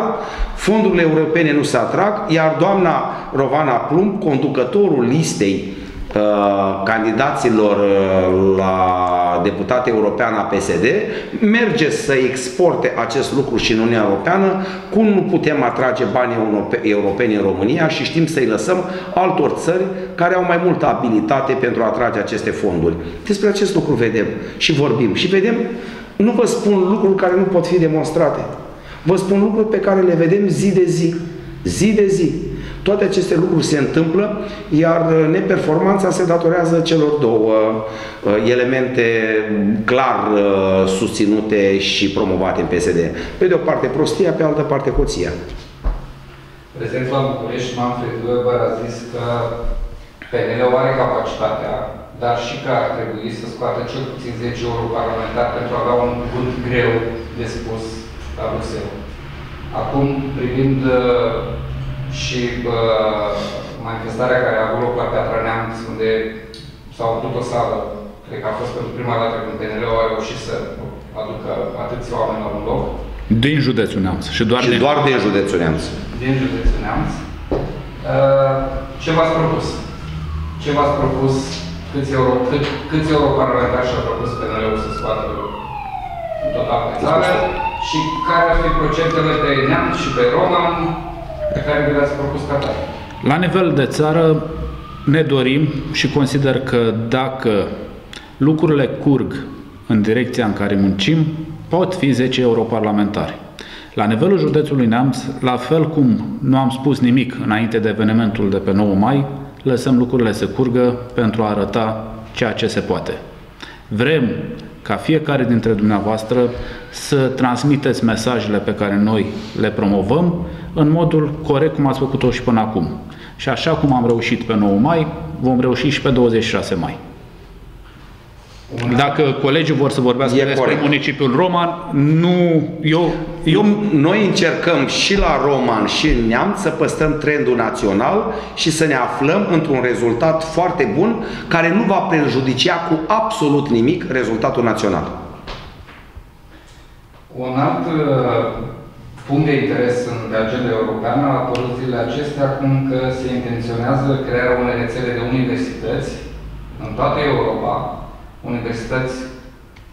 fondurile europene nu se atrag, iar doamna Rovana Plumb, conducătorul listei candidaților la deputat european a PSD, merge să exporte acest lucru și în Uniunea Europeană, cum nu putem atrage bani europeni în România și știm să-i lăsăm altor țări care au mai multă abilitate pentru a atrage aceste fonduri. Despre acest lucru vedem și vorbim și vedem, nu vă spun lucruri care nu pot fi demonstrate, vă spun lucruri pe care le vedem zi de zi, zi de zi. Toate aceste lucruri se întâmplă, iar neperformanța se datorează celor două elemente clar susținute și promovate în PSD. Pe de o parte prostia, pe altă parte hoția. Prezent la București, Manfred Weber a zis că PNL-ul are capacitatea, dar și că ar trebui să scoată cel puțin 10 euro parlamentar pentru a avea un cuvânt greu de spus la Bruxelles. Acum, privind și manifestarea care a avut loc la Piatra Neamț, unde s-a avut o sală, cred că a fost pentru prima dată când PNL-ul a reușit să aducă atâția oameni la un loc. Din județul Neamț. Și doar din județul Neamț. Din județul Neamț. Ce v-ați propus? Ce v-ați propus? Câți europarlamentari și-a propus PNL-ul să scoată în total pe țară? Și care ar fi procentele pe Neamț și pe Roma pe care vi le-ați propus ca tare? La nivel de țară ne dorim și consider că dacă lucrurile curg în direcția în care muncim, pot fi 10 europarlamentari. La nivelul județului Neamț, la fel cum nu am spus nimic înainte de evenimentul de pe 9 mai, lăsăm lucrurile să curgă pentru a arăta ceea ce se poate. Vrem ca fiecare dintre dumneavoastră să transmiteți mesajele pe care noi le promovăm în modul corect, cum ați făcut-o și până acum. Și așa cum am reușit pe 9 mai, vom reuși și pe 26 mai. Dacă colegii vor să vorbească despre municipiul Roman, nu... Noi încercăm și la Roman și în Neamț să păstrăm trendul național și să ne aflăm într-un rezultat foarte bun, care nu va prejudicia cu absolut nimic rezultatul național. Un alt punct de interes în agenda europeană a apărut zilele acestea, acum că se intenționează crearea unei rețele de universități în toată Europa, universități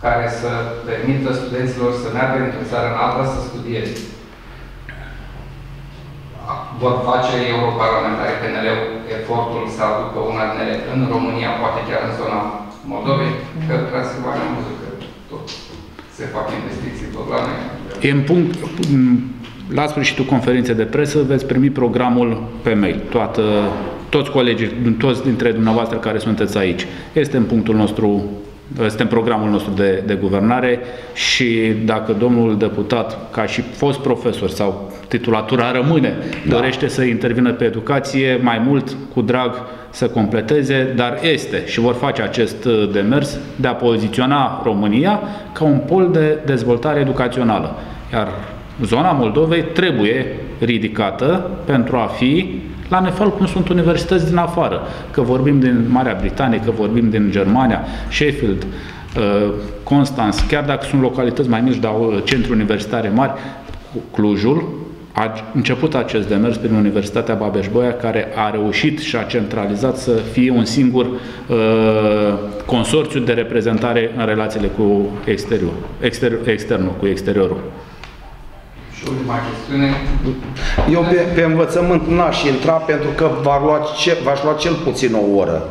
care să permită studenților să meargă într-o țară în alta să studieze. Vor face europarlamentari PNL efortul să aducă una din ele în România, poate chiar în zona Moldovei, că Transilvania am văzut că tot se fac investiții, tot la noi. În punct, la sfârșitul conferinței de presă veți primi programul pe mail. Toți colegii, toți dintre dumneavoastră care sunteți aici, este în punctul nostru, este în programul nostru de guvernare și dacă domnul deputat, ca și fost profesor sau titulatura rămâne, dorește să intervină pe educație, mai mult, cu drag, să completeze, dar este și vor face acest demers de a poziționa România ca un pol de dezvoltare educațională. Iar zona Moldovei trebuie ridicată pentru a fi la fel cum sunt universități din afară, că vorbim din Marea Britanie, că vorbim din Germania, Sheffield, Constance, chiar dacă sunt localități mai mici, dar centre universitare mari, Clujul, a început acest demers prin Universitatea Babeș-Bolyai, care a reușit și a centralizat să fie un singur consorțiu de reprezentare în relațiile cu exteriorul, cu exteriorul. Și ultima chestiune. Eu pe învățământ n-aș intra, pentru că v-aș lua cel puțin o oră.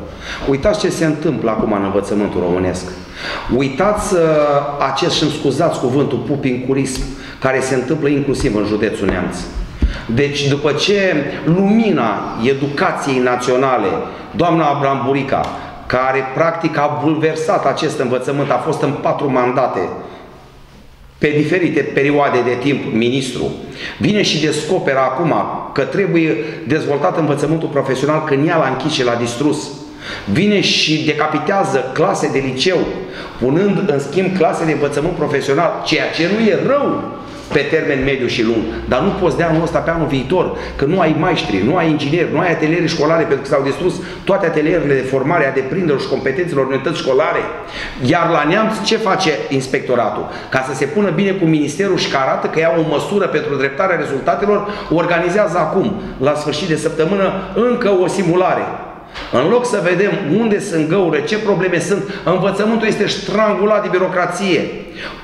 Uitați ce se întâmplă acum în învățământul românesc. Uitați acest, și-mi scuzați cuvântul, pupincurism, care se întâmplă inclusiv în județul Neamț. Deci, după ce lumina educației naționale, doamna Abramburica, care practic a bulversat acest învățământ, a fost în 4 mandate, pe diferite perioade de timp, ministru, vine și descoperă acum că trebuie dezvoltat învățământul profesional, când ea l-a închis și l-a distrus. Vine și decapitează clase de liceu, punând în schimb clase de învățământ profesional, ceea ce nu e rău pe termen mediu și lung, dar nu poți de anul ăsta pe anul viitor, că nu ai maestri, nu ai inginieri, nu ai ateliere școlare, pentru că s-au distrus toate atelierele de formare a deprinderilor și competențelor unități școlare. Iar la Neamț ce face inspectoratul? Ca să se pună bine cu ministerul și că arată că iau o măsură pentru dreptarea rezultatelor, organizează acum, la sfârșit de săptămână, încă o simulare. În loc să vedem unde sunt găurile, ce probleme sunt, învățământul este strangulat de birocrație.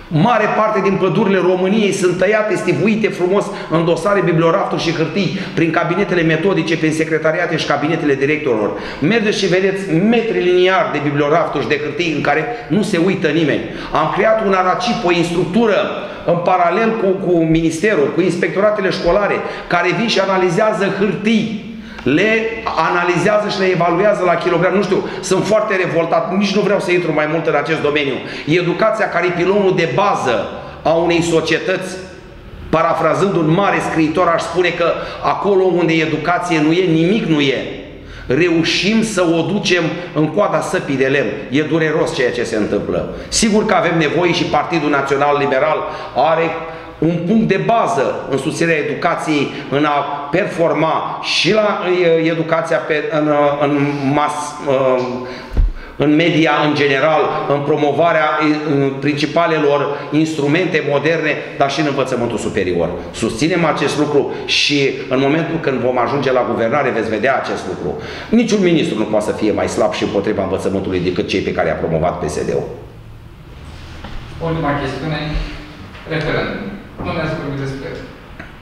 Mare parte din pădurile României sunt tăiate, stivuite frumos în dosare, bibliorafturi și hârtii, prin cabinetele metodice, prin secretariate și cabinetele directorilor. Mergeți și vedeți metri liniari de bibliorafturi și de hârtii în care nu se uită nimeni. Am creat un aracip, o instructură, în paralel cu ministerul, cu inspectoratele școlare, care vin și analizează hârtii. Le analizează și le evaluează la kilogram, nu știu, sunt foarte revoltat, nici nu vreau să intru mai mult în acest domeniu. Educația, care e pilonul de bază a unei societăți, parafrazând un mare scriitor, aș spune că acolo unde educație nu e, nimic nu e. Reușim să o ducem în coada săpii de lemn. E dureros ceea ce se întâmplă. Sigur că avem nevoie și Partidul Național Liberal are un punct de bază în susținerea educației, în a performa și la educația în media în general, în promovarea principalelor instrumente moderne, dar și în învățământul superior. Susținem acest lucru și în momentul când vom ajunge la guvernare veți vedea acest lucru. Niciun ministru nu poate să fie mai slab și împotriva învățământului decât cei pe care i-a promovat PSD-ul. Ultima chestiune. Referendum. Nu ne-ați vorbit despre el.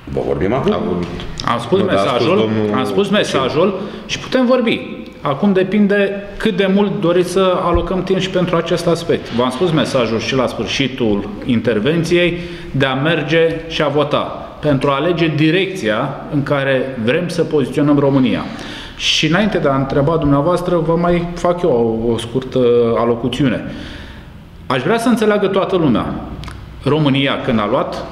Vă vorbim acum? Am spus mesajul și putem vorbi. Acum depinde cât de mult doriți să alocăm timp și pentru acest aspect. V-am spus mesajul și la sfârșitul intervenției, de a merge și a vota, pentru a alege direcția în care vrem să poziționăm România. Și înainte de a întreba dumneavoastră, vă mai fac eu o scurtă alocuțiune. Aș vrea să înțeleagă toată lumea. România, când a luat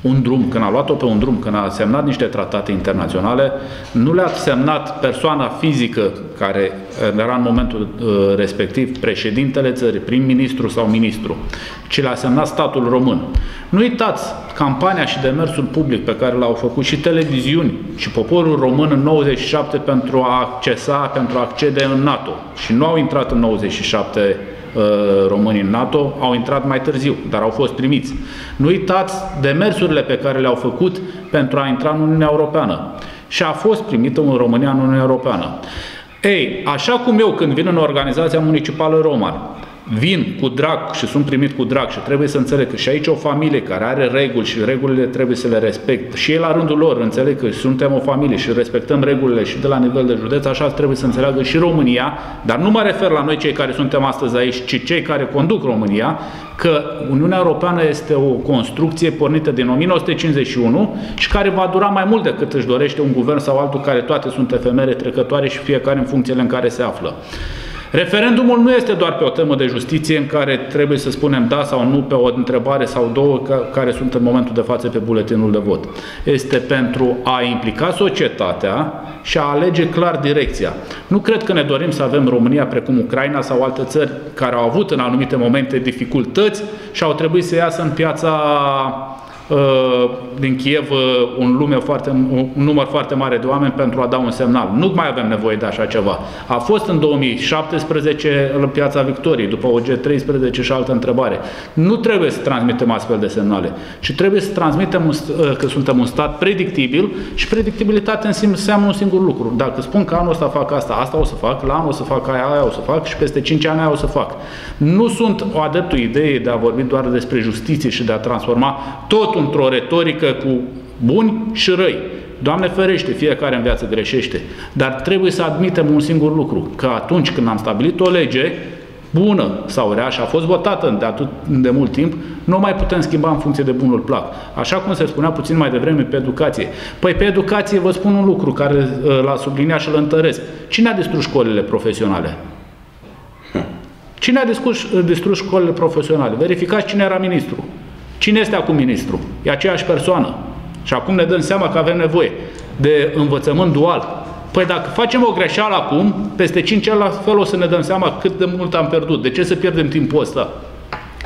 un drum, când a luat-o pe un drum, când a semnat niște tratate internaționale, nu le-a semnat persoana fizică care era în momentul respectiv președintele țării, prim-ministru sau ministru, ci le-a semnat statul român. Nu uitați campania și demersul public pe care l-au făcut și televiziuni și poporul român în 97 pentru a accede în NATO. Și nu au intrat în 97 românii în NATO, au intrat mai târziu, dar au fost primiți. Nu uitați demersurile pe care le-au făcut pentru a intra în Uniunea Europeană. Și a fost primită în România în Uniunea Europeană. Ei, așa cum eu când vin în organizația municipală Roman, vin cu drag și sunt primit cu drag și trebuie să înțeleg că și aici o familie care are reguli și regulile trebuie să le respect. Și ei la rândul lor înțeleg că suntem o familie și respectăm regulile și de la nivel de județ, așa trebuie să înțeleagă și România, dar nu mă refer la noi cei care suntem astăzi aici, ci cei care conduc România, că Uniunea Europeană este o construcție pornită din 1951 și care va dura mai mult decât își dorește un guvern sau altul, care toate sunt efemere, trecătoare și fiecare în funcțiile în care se află. Referendumul nu este doar pe o temă de justiție în care trebuie să spunem da sau nu pe o întrebare sau două care sunt în momentul de față pe buletinul de vot. Este pentru a implica societatea și a alege clar direcția. Nu cred că ne dorim să avem România precum Ucraina sau alte țări care au avut în anumite momente dificultăți și au trebuit să iasă în piața din Kiev un număr foarte mare de oameni pentru a da un semnal. Nu mai avem nevoie de așa ceva. A fost în 2017 în Piața Victoriei, după OG13 și altă întrebare. Nu trebuie să transmitem astfel de semnale, ci trebuie să transmitem că suntem un stat predictibil și predictibilitate înseamnă un singur lucru. Dacă spun că anul ăsta fac asta, asta o să fac, la anul o să fac aia, aia o să fac și peste 5 ani aia o să fac. Nu sunt adeptul ideii de a vorbi doar despre justiție și de a transforma tot într-o retorică cu buni și răi. Doamne ferește, fiecare în viață greșește, dar trebuie să admitem un singur lucru, că atunci când am stabilit o lege bună sau rea și a fost votată de atât de mult timp, nu mai putem schimba în funcție de bunul plac. Așa cum se spunea puțin mai devreme pe educație. Păi pe educație vă spun un lucru care l-a subliniat și îl întăresc. Cine a distrus școlile profesionale? Cine a distrus școlile profesionale? Verificați cine era ministru. Cine este acum ministru? E aceeași persoană. Și acum ne dăm seama că avem nevoie de învățământ dual. Păi dacă facem o greșeală acum, peste 5 ani la fel o să ne dăm seama cât de mult am pierdut. De ce să pierdem timpul ăsta?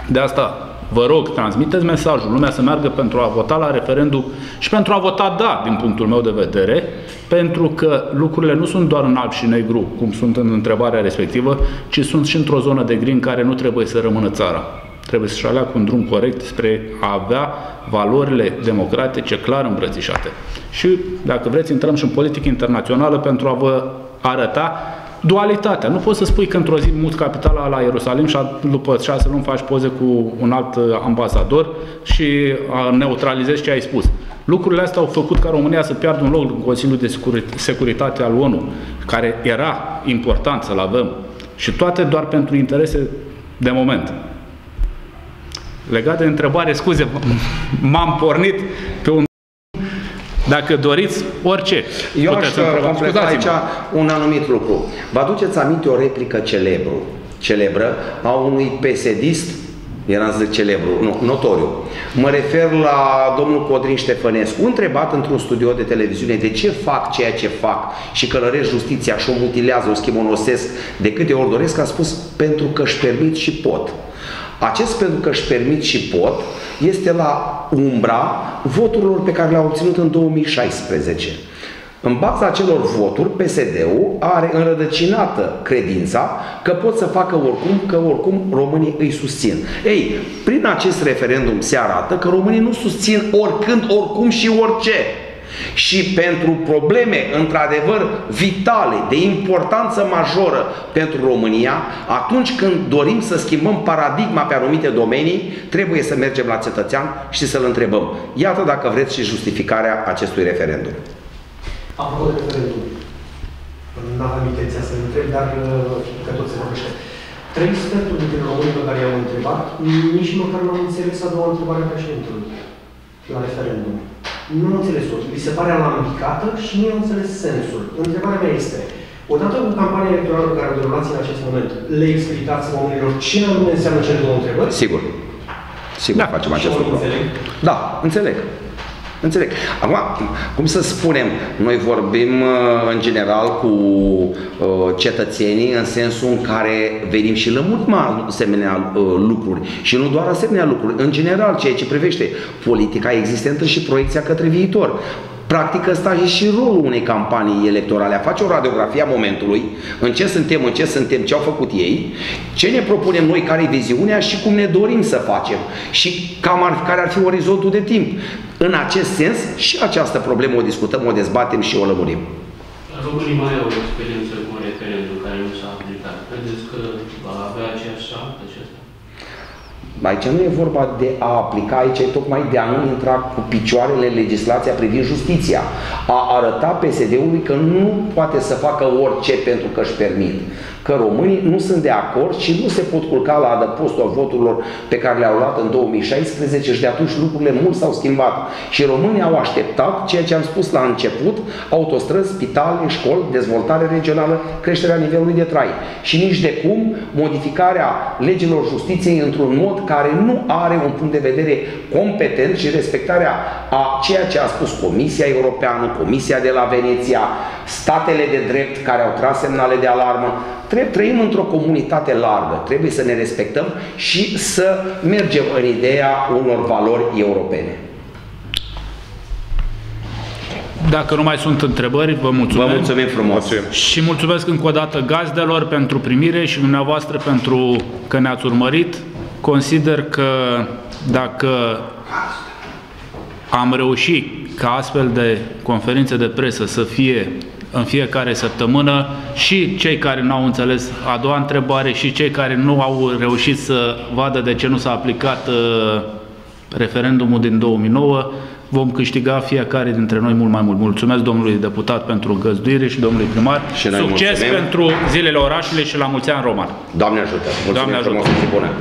De asta vă rog, transmiteți mesajul, lumea să meargă pentru a vota la referendum și pentru a vota da, din punctul meu de vedere, pentru că lucrurile nu sunt doar în alb și negru, cum sunt în întrebarea respectivă, ci sunt și într-o zonă de gri în care nu trebuie să rămână țara. Trebuie să-și aleagă un drum corect spre a avea valorile democratice clar îmbrățișate. Și, dacă vreți, intrăm și în politică internațională pentru a vă arăta dualitatea. Nu poți să spui că într-o zi muți capitala la Ierusalim și după 6 luni faci poze cu un alt ambasador și neutralizezi ce ai spus. Lucrurile astea au făcut ca România să piardă un loc în Consiliul de Securitate al ONU, care era important să-l avem. Și toate doar pentru interese de moment. Legat de întrebare, scuze, m-am pornit pe un... Dacă doriți, orice. Eu aș completa aici un anumit lucru. Vă aduceți aminte o replică celebră a unui PSD-ist, eram să zic celebru, nu, notoriu. Mă refer la domnul Codrin Ștefănescu, întrebat într-un studio de televiziune de ce fac ceea ce fac și călăresc justiția și o mutilează, o schimonosesc de câte ori doresc, a spus pentru că își permit și pot. Acest pentru că își permit și pot este la umbra voturilor pe care le-au obținut în 2016. În baza acelor voturi, PSD-ul are înrădăcinată credința că pot să facă oricum, că oricum românii îi susțin. Ei, prin acest referendum se arată că românii nu susțin oricând, oricum și orice. Și pentru probleme, într-adevăr, vitale, de importanță majoră pentru România, atunci când dorim să schimbăm paradigma pe anumite domenii, trebuie să mergem la cetățean și să-l întrebăm. Iată, dacă vreți, și justificarea acestui referendum. Apropo de referendum, nu am intenția să-l întreb, dar că tot se vorbește. 3 sferturi dintre românii pe care i-am întrebat, nici măcar nu am înțeles a doua întrebare a președintelui la referendum. Nu am înțeles-o. Mi se pare alambicată și nu am înțeles sensul. Întrebarea mea este, odată cu campania electorală pe care o derulați în acest moment, le explicați oamenilor ce anume înseamnă cele două întrebări? Sigur. Sigur, da, facem acest lucru. Înțeleg? Da, înțeleg. Înțeleg. Acum, cum să spunem, noi vorbim în general cu cetățenii în sensul în care venim și lămurim asemenea lucruri și nu doar asemenea lucruri, în general ceea ce privește politica existentă și proiecția către viitor. Practic ăsta e și rolul unei campanii electorale, a face o radiografie a momentului, în ce suntem, ce au făcut ei, ce ne propunem noi, care-i viziunea și cum ne dorim să facem și cam care ar fi orizontul de timp. În acest sens și această problemă o discutăm, o dezbatem și o lămurim. Românii mai au o experiență cu un referendum care nu s-a aplicat. Credeți că va avea aceeași șansă? Aici nu e vorba de a aplica, aici e tocmai de a nu intra cu picioarele legislația privind justiția. A arăta PSD-ului că nu poate să facă orice pentru că își permit. Că românii nu sunt de acord și nu se pot culca la adăpostul voturilor pe care le-au luat în 2016 și de atunci lucrurile mult s-au schimbat. Și românii au așteptat ceea ce am spus la început, autostrăzi, spitale, școli, dezvoltare regională, creșterea nivelului de trai. Și nici de cum modificarea legilor justiției într-un mod care nu are un punct de vedere competent și respectarea a ceea ce a spus Comisia Europeană, Comisia de la Veneția, statele de drept care au tras semnale de alarmă. Trăim într-o comunitate largă, trebuie să ne respectăm și să mergem în ideea unor valori europene. Dacă nu mai sunt întrebări, vă mulțumesc. Vă mulțumim frumos. Și mulțumesc încă o dată gazdelor pentru primire și dumneavoastră pentru că ne-ați urmărit. Consider că dacă am reușit ca astfel de conferințe de presă să fie în fiecare săptămână, și cei care nu au înțeles a doua întrebare și cei care nu au reușit să vadă de ce nu s-a aplicat referendumul din 2009, vom câștiga fiecare dintre noi mult mai mult. Mulțumesc domnului deputat pentru găzduire și domnului primar. Și succes pentru zilele orașului și la mulți ani, Roman. Doamne ajută! Mulțumim. Doamne ajută!